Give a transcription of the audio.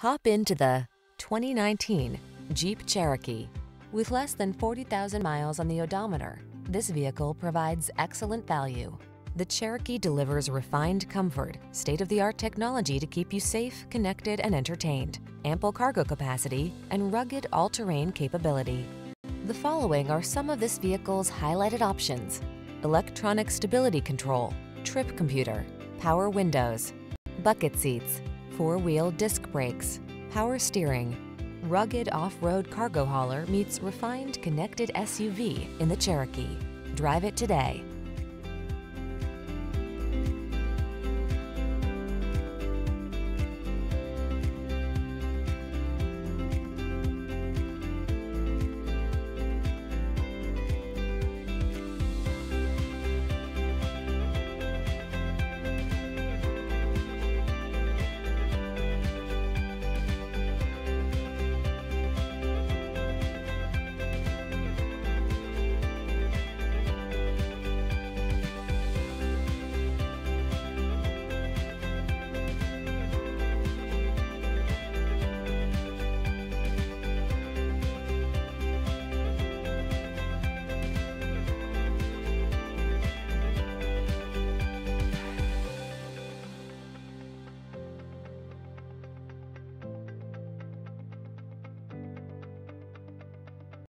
Hop into the 2019 Jeep Cherokee. With less than 40,000 miles on the odometer, this vehicle provides excellent value. The Cherokee delivers refined comfort, state-of-the-art technology to keep you safe, connected, and entertained, ample cargo capacity, and rugged all-terrain capability. The following are some of this vehicle's highlighted options: electronic stability control, trip computer, power windows, bucket seats, four-wheel disc brakes, power steering. Rugged off-road cargo hauler meets refined connected SUV in the Cherokee. Drive it today.